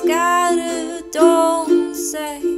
scattered, don't say